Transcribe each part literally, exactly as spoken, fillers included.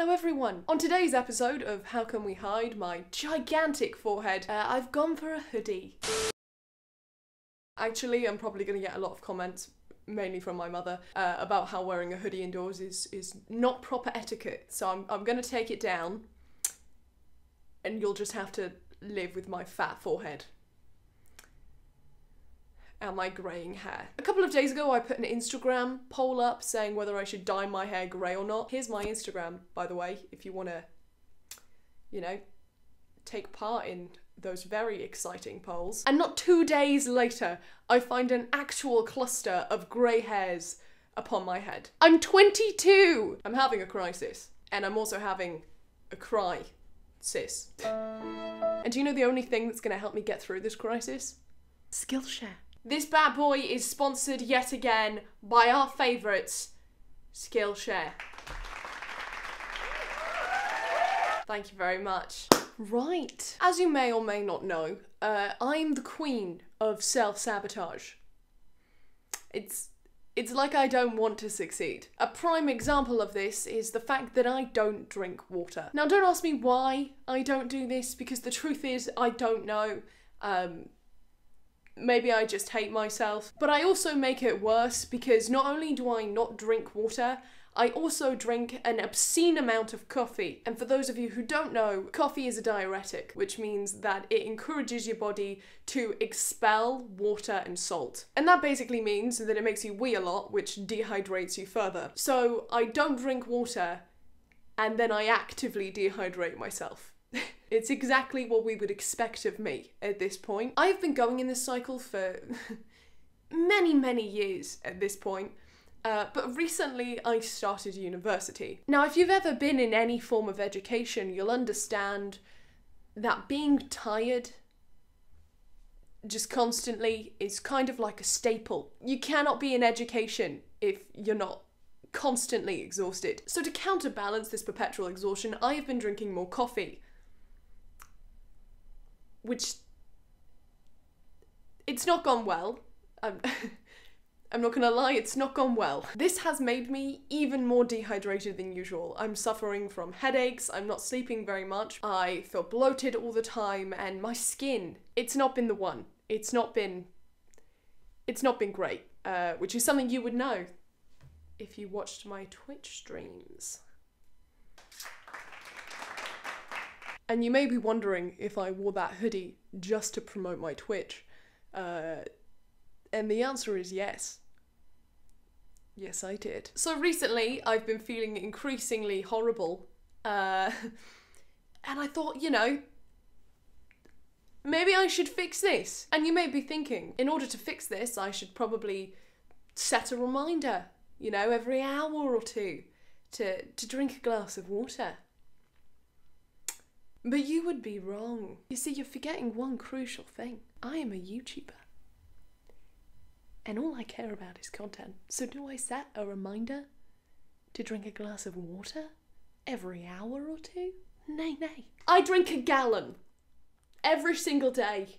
Hello everyone! On today's episode of How Can We Hide My Gigantic Forehead, uh, I've gone for a hoodie. Actually, I'm probably going to get a lot of comments, mainly from my mother, uh, about how wearing a hoodie indoors is, is not proper etiquette. So I'm, I'm going to take it down and you'll just have to live with my fat forehead. And my greying hair. A couple of days ago I put an Instagram poll up saying whether I should dye my hair grey or not. Here's my Instagram, by the way, if you want to, you know, take part in those very exciting polls. And not two days later, I find an actual cluster of grey hairs upon my head. I'm twenty-two! I'm having a crisis. And I'm also having a cry, sis. And do you know the only thing that's going to help me get through this crisis? Skillshare. This bad boy is sponsored yet again by our favourites, Skillshare. Thank you very much. Right. As you may or may not know, uh, I'm the queen of self-sabotage. It's, it's like I don't want to succeed. A prime example of this is the fact that I don't drink water. Now don't ask me why I don't do this, because the truth is I don't know. Um, Maybe I just hate myself. But I also make it worse because not only do I not drink water, I also drink an obscene amount of coffee. And for those of you who don't know, coffee is a diuretic, which means that it encourages your body to expel water and salt. And that basically means that it makes you wee a lot, which dehydrates you further. So I don't drink water and then I actively dehydrate myself. It's exactly what we would expect of me at this point. I've been going in this cycle for many, many years at this point, uh, but recently I started university. Now, if you've ever been in any form of education, you'll understand that being tired just constantly is kind of like a staple. You cannot be in education if you're not constantly exhausted. So to counterbalance this perpetual exhaustion, I have been drinking more coffee. Which, it's not gone well. I'm, I'm not gonna lie, it's not gone well. This has made me even more dehydrated than usual. I'm suffering from headaches, I'm not sleeping very much, I feel bloated all the time, and my skin, it's not been the one. It's not been, it's not been great, uh, which is something you would know if you watched my Twitch streams. And you may be wondering if I wore that hoodie just to promote my Twitch. Uh, and the answer is yes. Yes, I did. So recently, I've been feeling increasingly horrible. Uh, and I thought, you know, maybe I should fix this. And you may be thinking, in order to fix this, I should probably set a reminder, you know, every hour or two to, to drink a glass of water. But you would be wrong. You see, you're forgetting one crucial thing. I am a YouTuber. And all I care about is content. So do I set a reminder to drink a glass of water every hour or two? Nay, nay. I drink a gallon every single day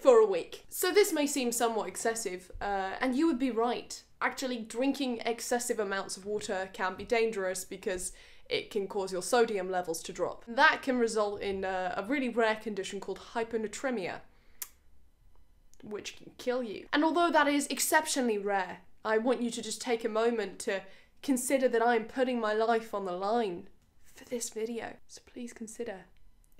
for a week. So this may seem somewhat excessive, uh, and you would be right. Actually, drinking excessive amounts of water can be dangerous because it can cause your sodium levels to drop. That can result in uh, a really rare condition called hyponatremia, which can kill you. And although that is exceptionally rare, I want you to just take a moment to consider that I am putting my life on the line for this video. So please consider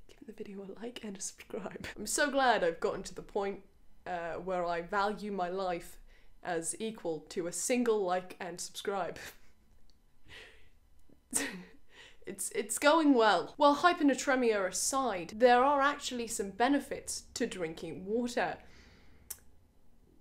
giving the video a like and a subscribe. I'm so glad I've gotten to the point uh, where I value my life as equal to a single like and subscribe. It's, it's going well. Well, hyponatremia aside, there are actually some benefits to drinking water.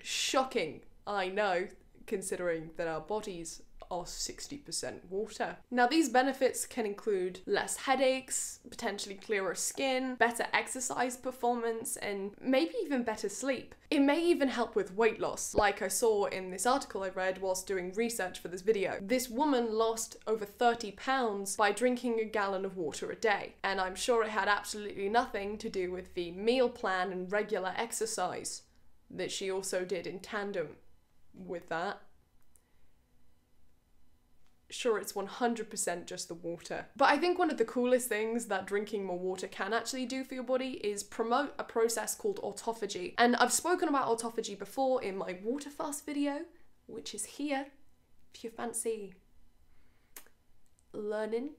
Shocking, I know, considering that our bodies are sixty percent water. Now, these benefits can include less headaches, potentially clearer skin, better exercise performance, and maybe even better sleep. It may even help with weight loss, like I saw in this article I read whilst doing research for this video. This woman lost over thirty pounds by drinking a gallon of water a day, and I'm sure it had absolutely nothing to do with the meal plan and regular exercise that she also did in tandem with that. sure it's one hundred percent just the water. But I think one of the coolest things that drinking more water can actually do for your body is promote a process called autophagy. And I've spoken about autophagy before in my water fast video, which is here if you fancy learning.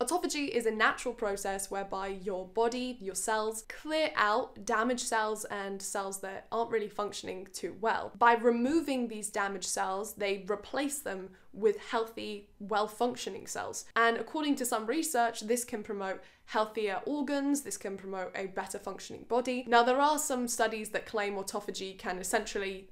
Autophagy is a natural process whereby your body, your cells, clear out damaged cells and cells that aren't really functioning too well. By removing these damaged cells, they replace them with healthy, well-functioning cells. And according to some research, this can promote healthier organs, this can promote a better functioning body. Now, there are some studies that claim autophagy can essentially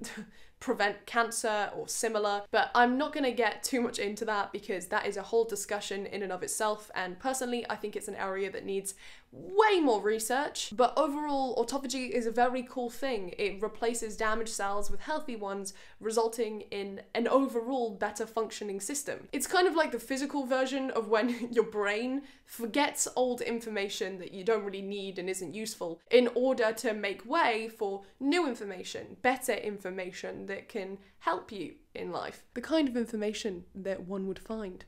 prevent cancer or similar, but I'm not gonna get too much into that because that is a whole discussion in and of itself. And personally, I think it's an area that needs way more research. But overall, autophagy is a very cool thing. It replaces damaged cells with healthy ones, resulting in an overall better functioning system. It's kind of like the physical version of when your brain forgets old information that you don't really need and isn't useful in order to make way for new information, better information that can help you in life. The kind of information that one would find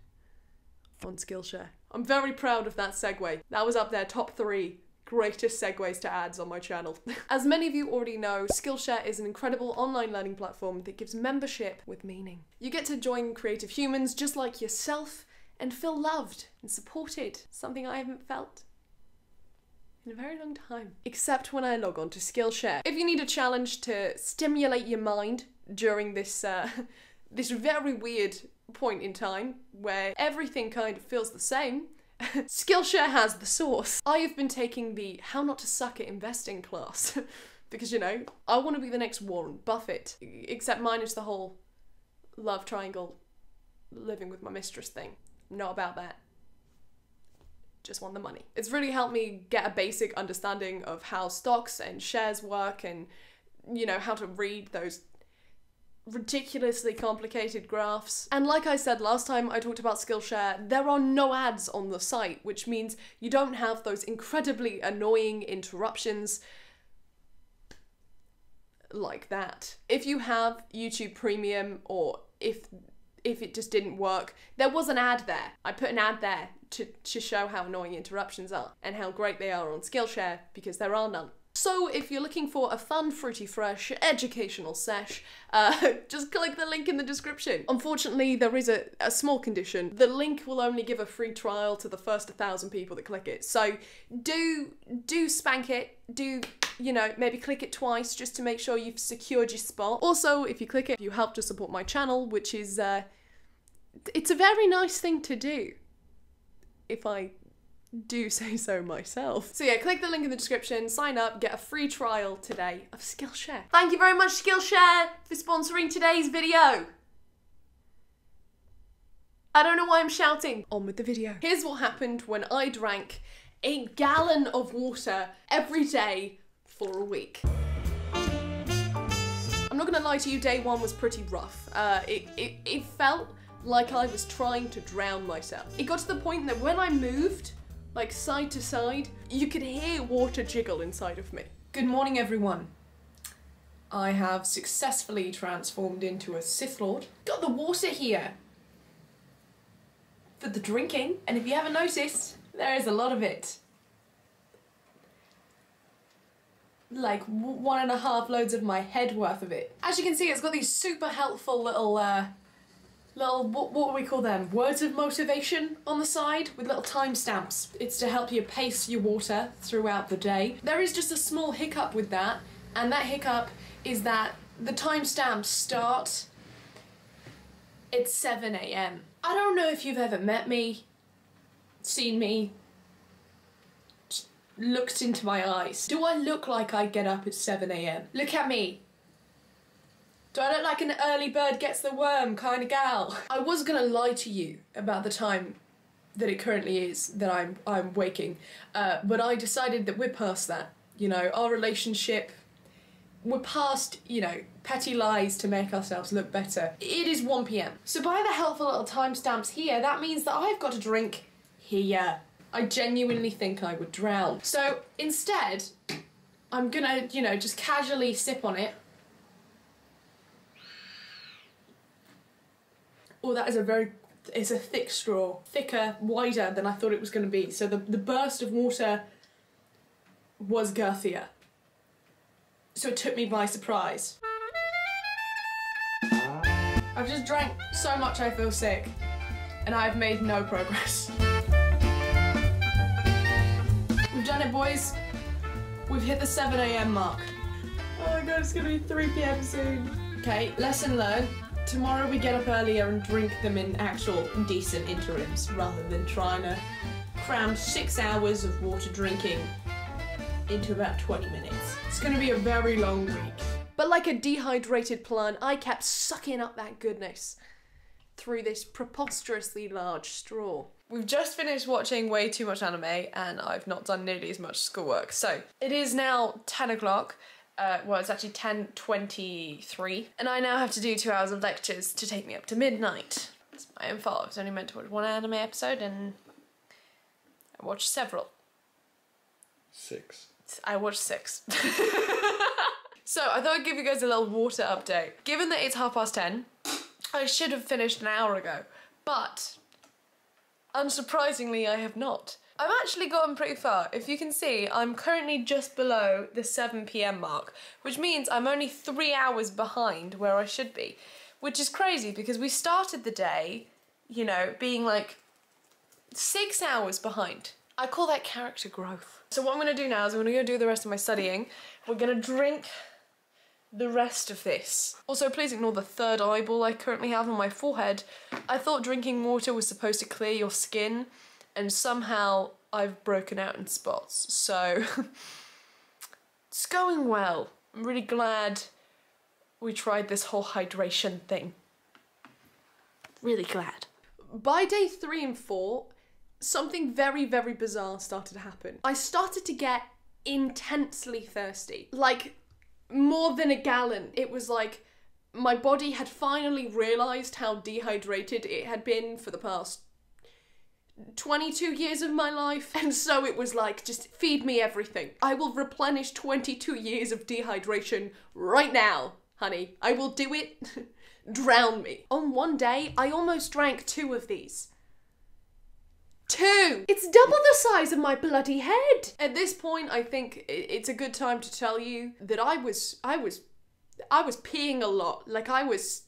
on Skillshare. I'm very proud of that segue. That was up there, top three greatest segues to ads on my channel. As many of you already know, Skillshare is an incredible online learning platform that gives membership with meaning. You get to join creative humans just like yourself and feel loved and supported, something I haven't felt in a very long time, except when I log on to Skillshare. If you need a challenge to stimulate your mind during this, uh, this very weird point in time where everything kind of feels the same, Skillshare has the source. I have been taking the How Not to Suck at Investing class because, you know, I want to be the next Warren Buffett, except minus the whole love triangle living with my mistress thing. I'm not about that. Just want the money. It's really helped me get a basic understanding of how stocks and shares work and, you know, how to read those ridiculously complicated graphs. And like I said last time I talked about Skillshare, there are no ads on the site, which means you don't have those incredibly annoying interruptions like that. If you have YouTube Premium, or if if it just didn't work, there was an ad there. I put an ad there to, to show how annoying interruptions are and how great they are on Skillshare, because there are none. So if you're looking for a fun, fruity, fresh, educational sesh, uh, just click the link in the description. Unfortunately, there is a, a small condition. The link will only give a free trial to the first one thousand people that click it. So do, do spank it, do, you know, maybe click it twice just to make sure you've secured your spot. Also, if you click it, you help to support my channel, which is, uh, it's a very nice thing to do, if I do say so myself. So yeah, click the link in the description, sign up, get a free trial today of Skillshare. Thank you very much, Skillshare, for sponsoring today's video. I don't know why I'm shouting. On with the video. Here's what happened when I drank a gallon of water every day for a week. I'm not gonna lie to you, day one was pretty rough. Uh, it, it, it felt like I was trying to drown myself. It got to the point that when I moved, like side to side, you could hear water jiggle inside of me. Good morning, everyone. I have successfully transformed into a Sith Lord. Got the water here for the drinking, and if you haven't noticed, there is a lot of it. Like one and a half loads of my head worth of it. As you can see, it's got these super helpful little, uh, little, what, what do we call them? Words of motivation on the side with little timestamps. It's to help you pace your water throughout the day. There is just a small hiccup with that, and that hiccup is that the timestamps start at seven A M I don't know if you've ever met me, seen me, looked into my eyes. Do I look like I get up at seven A M? Look at me. Do I look like an early bird gets the worm kind of gal? I was gonna lie to you about the time that it currently is that I'm I'm waking, uh, but I decided that we're past that. You know, our relationship, we're past, you know, petty lies to make ourselves look better. It is one P M So by the helpful little timestamps here, that means that I've got a drink here. I genuinely think I would drown. So instead, I'm gonna, you know, just casually sip on it. Oh, that is a very It's a thick straw, thicker, wider than I thought it was going to be. So the, the burst of water was girthier. So it took me by surprise. I've just drank so much I feel sick, and I've made no progress. We've done it, boys. We've hit the seven A M mark. Oh my god, it's gonna be three P M soon. Okay, lesson learned. Tomorrow we get up earlier and drink them in actual decent interims rather than trying to cram six hours of water drinking into about twenty minutes. It's gonna be a very long week. But like a dehydrated plant, I kept sucking up that goodness through this preposterously large straw. We've just finished watching way too much anime and I've not done nearly as much schoolwork. So it is now ten o'clock. Uh, well, it's actually ten twenty-three, and I now have to do two hours of lectures to take me up to midnight. It's my own fault. I was only meant to watch one anime episode and I watched several. Six. I watched six. So I thought I'd give you guys a little water update. Given that it's half past ten, I should have finished an hour ago, but unsurprisingly I have not. I've actually gotten pretty far. If you can see, I'm currently just below the seven P M mark, which means I'm only three hours behind where I should be, which is crazy because we started the day, you know, being like six hours behind. I call that character growth. So what I'm gonna do now is I'm gonna go do the rest of my studying. We're gonna drink the rest of this. Also, please ignore the third eyeball I currently have on my forehead. I thought drinking water was supposed to clear your skin, and somehow I've broken out in spots, so it's going well. I'm really glad we tried this whole hydration thing. Really glad. By day three and four, something very, very bizarre started to happen. I started to get intensely thirsty, like more than a gallon. It was like my body had finally realized how dehydrated it had been for the past twenty-two years of my life, and so it was like, just feed me everything. I will replenish twenty-two years of dehydration right now, honey. I will do it. Drown me. On one day, I almost drank two of these. Two! It's double the size of my bloody head! At this point, I think it's a good time to tell you that I was, I was, I was peeing a lot. Like, I was...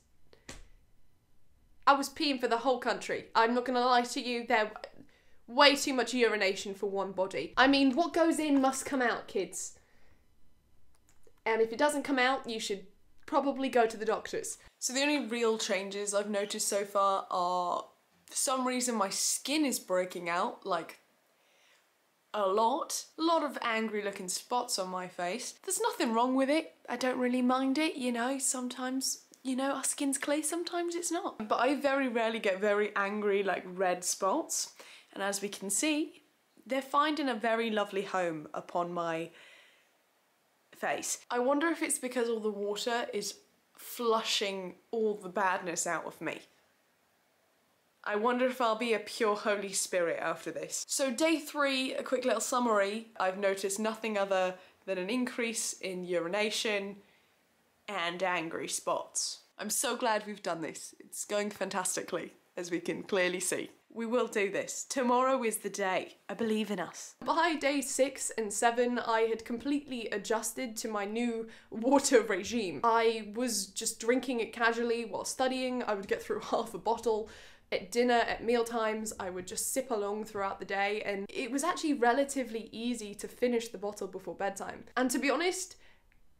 I was peeing for the whole country. I'm not gonna lie to you, there way too much urination for one body. I mean, what goes in must come out, kids. And if it doesn't come out, you should probably go to the doctors. So the only real changes I've noticed so far are, for some reason, my skin is breaking out, like, a lot. A lot of angry looking spots on my face. There's nothing wrong with it. I don't really mind it, you know, sometimes. You know, our skin's clear, sometimes it's not. But I very rarely get very angry, like, red spots. And as we can see, they're finding a very lovely home upon my face. I wonder if it's because all the water is flushing all the badness out of me. I wonder if I'll be a pure Holy Spirit after this. So day three, a quick little summary. I've noticed nothing other than an increase in urination and angry spots. I'm so glad we've done this. It's going fantastically, as we can clearly see. We will do this. Tomorrow is the day. I believe in us. By day six and seven, I had completely adjusted to my new water regime. I was just drinking it casually while studying. I would get through half a bottle. At dinner, at meal times, I would just sip along throughout the day, and it was actually relatively easy to finish the bottle before bedtime. And to be honest,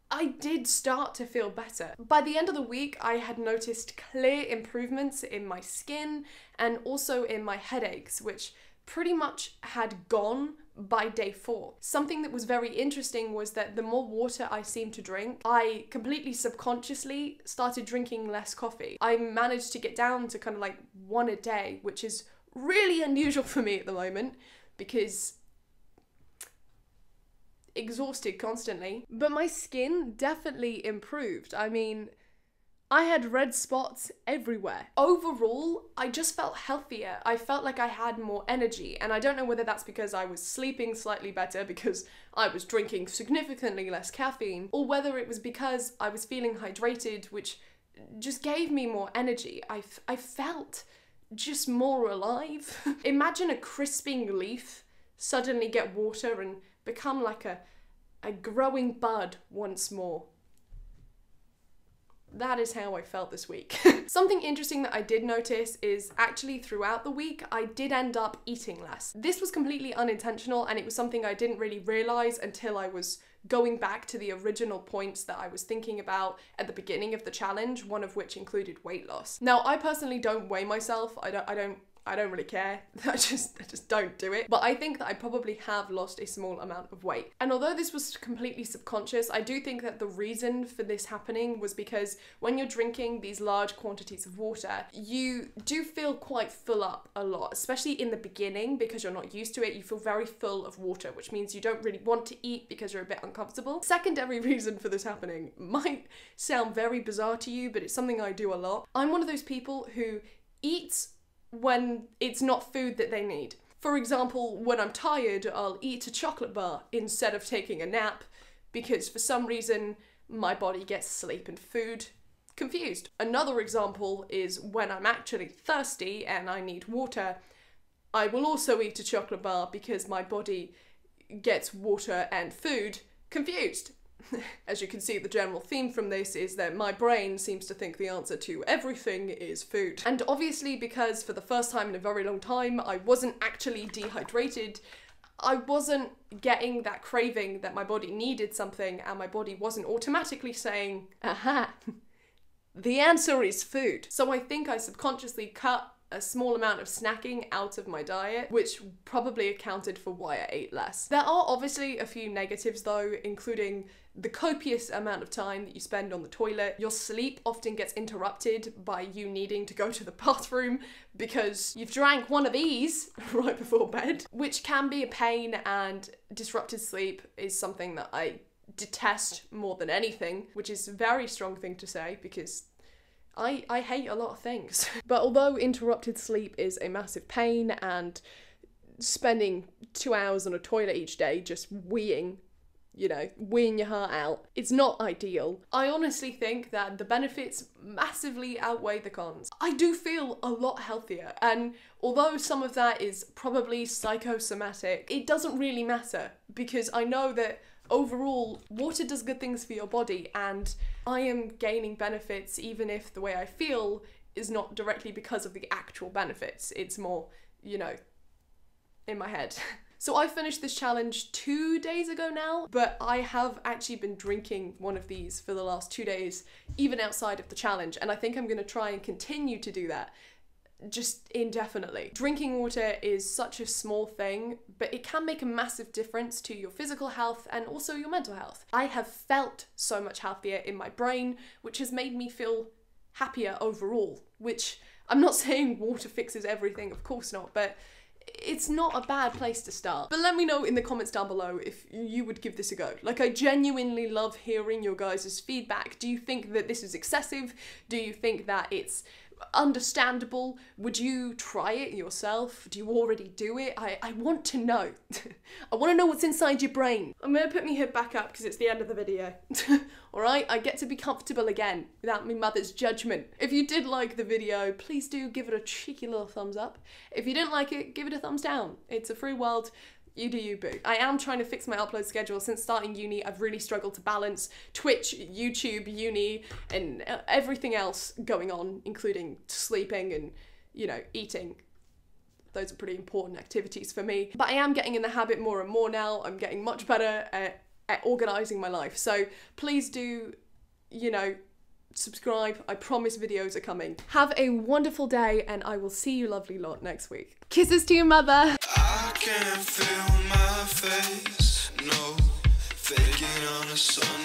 I did start to feel better. By the end of the week, I had noticed clear improvements in my skin and also in my headaches, which pretty much had gone by day four. Something that was very interesting was that the more water I seemed to drink, I completely subconsciously started drinking less coffee. I managed to get down to kind of like one a day, which is really unusual for me at the moment because exhausted constantly, but my skin definitely improved. I mean, I had red spots everywhere. Overall, I just felt healthier. I felt like I had more energy, and I don't know whether that's because I was sleeping slightly better because I was drinking significantly less caffeine, or whether it was because I was feeling hydrated, which just gave me more energy. I, I felt just more alive. Imagine a crisping leaf suddenly get water and become like a, a growing bud once more. That is how I felt this week. Something interesting that I did notice is actually throughout the week, I did end up eating less. This was completely unintentional and it was something I didn't really realize until I was going back to the original points that I was thinking about at the beginning of the challenge, one of which included weight loss. Now, I personally don't weigh myself. I don't, I don't, I don't really care. I just, I just don't do it. But I think that I probably have lost a small amount of weight. And although this was completely subconscious, I do think that the reason for this happening was because when you're drinking these large quantities of water, you do feel quite full up a lot, especially in the beginning because you're not used to it. You feel very full of water, which means you don't really want to eat because you're a bit uncomfortable. Secondary reason for this happening might sound very bizarre to you, but it's something I do a lot. I'm one of those people who eats when it's not food that they need. For example, when I'm tired, I'll eat a chocolate bar instead of taking a nap because for some reason my body gets sleep and food confused. Another example is when I'm actually thirsty and I need water, I will also eat a chocolate bar because my body gets water and food confused. As you can see, the general theme from this is that my brain seems to think the answer to everything is food. And obviously, because for the first time in a very long time, I wasn't actually dehydrated, I wasn't getting that craving that my body needed something and my body wasn't automatically saying, aha, the answer is food. So I think I subconsciously cut a small amount of snacking out of my diet, which probably accounted for why I ate less. There are obviously a few negatives though, including the copious amount of time that you spend on the toilet. Your sleep often gets interrupted by you needing to go to the bathroom because you've drank one of these right before bed, which can be a pain, and disrupted sleep is something that I detest more than anything, which is a very strong thing to say because I, I hate a lot of things. But although interrupted sleep is a massive pain and spending two hours on a toilet each day just weeing, you know, weeing your heart out, it's not ideal. I honestly think that the benefits massively outweigh the cons. I do feel a lot healthier, and although some of that is probably psychosomatic, it doesn't really matter because I know that overall, water does good things for your body, and I am gaining benefits even if the way I feel is not directly because of the actual benefits. It's more, you know, in my head. So I finished this challenge two days ago now, but I have actually been drinking one of these for the last two days, even outside of the challenge, and I think I'm gonna try and continue to do that just indefinitely. Drinking water is such a small thing, but it can make a massive difference to your physical health and also your mental health. I have felt so much healthier in my brain, which has made me feel happier overall, which I'm not saying water fixes everything, of course not, but it's not a bad place to start. But let me know in the comments down below if you would give this a go. Like, I genuinely love hearing your guys' feedback. Do you think that this is excessive? Do you think that it's understandable? Would you try it yourself? Do you already do it? I, I want to know. I want to know what's inside your brain. I'm gonna put my head back up because it's the end of the video. Alright, I get to be comfortable again without my mother's judgment. If you did like the video, please do give it a cheeky little thumbs up. If you didn't like it, give it a thumbs down. It's a free world. You do you, boo. I am trying to fix my upload schedule. Since starting uni, I've really struggled to balance Twitch, YouTube, uni, and everything else going on, including sleeping and, you know, eating. Those are pretty important activities for me. But I am getting in the habit more and more now. I'm getting much better at, at organizing my life. So please do, you know, subscribe. I promise videos are coming. Have a wonderful day, and I will see you lovely lot next week. Kisses to your mother. I can't feel my face, no, faking on a song.